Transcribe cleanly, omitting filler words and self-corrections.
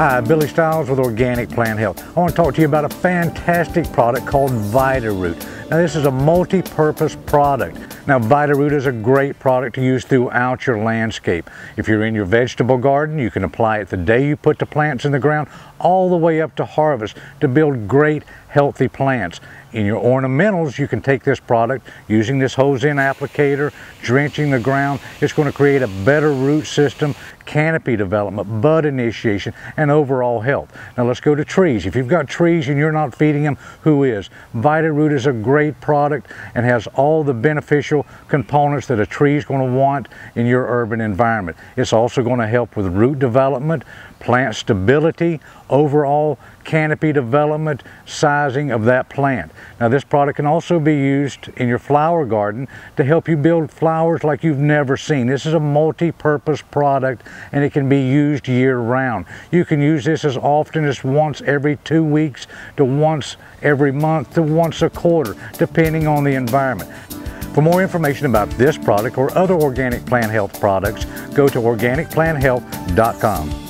Hi, Billy Styles with Organic Plant Health. I want to talk to you about a fantastic product called Vita-Root. Now this is a multi-purpose product. Now Vita-Root is a great product to use throughout your landscape. If you're in your vegetable garden, you can apply it the day you put the plants in the ground all the way up to harvest to build great healthy plants. In your ornamentals, you can take this product using this hose-in applicator, drenching the ground. It's going to create a better root system, canopy development, bud initiation, and overall health. Now let's go to trees. If you've got trees and you're not feeding them, who is? Vita-Root is a great product and has all the beneficial components that a tree is going to want in your urban environment. It's also going to help with root development, plant stability, overall canopy development, sizing of that plant. Now this product can also be used in your flower garden to help you build flowers like you've never seen. This is a multi-purpose product and it can be used year-round. You can use this as often as once every 2 weeks to once every month to once a quarter, depending on the environment. For more information about this product or other Organic Plant Health products, go to organicplanthealth.com.